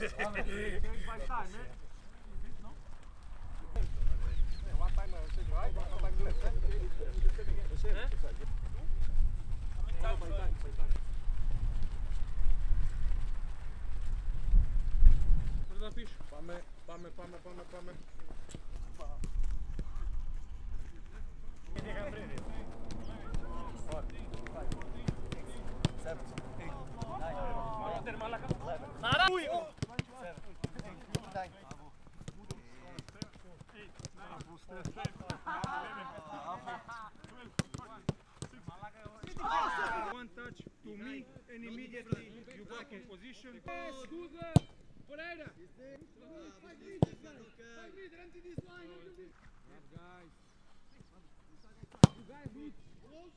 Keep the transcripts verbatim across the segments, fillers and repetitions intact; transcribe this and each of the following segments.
Πάμε, πάμε, πάμε, πάμε, πάμε. One touch to me and immediately you back in position. Yes, good luck. Pereira. Five meters, five meters, empty this line. Guys. You guys need close.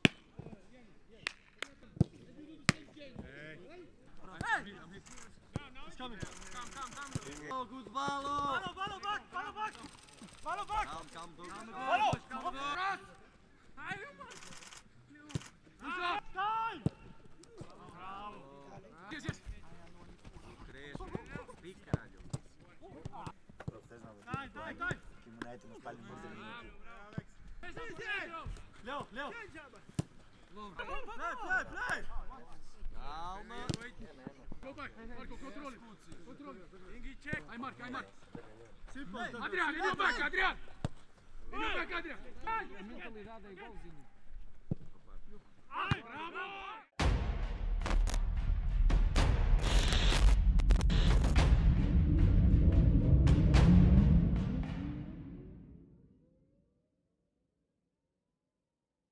Come, come, come. Oh, good follow. Follow, follow back, follow back. Follow back. Come, come, come. Follow. Come, come. Hi, you. Good job. Time. Bravo. Yes, yes. Crees. Caralho. Dai, dai, dai. Que moleque não fala muito bem. Leo, Leo. Play, play, play. Calma. Go back, Marco, control it. Control it. Ingi, check. I mark, I mark. Simple. Adriane, go back, Adriane. Go back, Adriane. Mentally, that they go in. Bravo!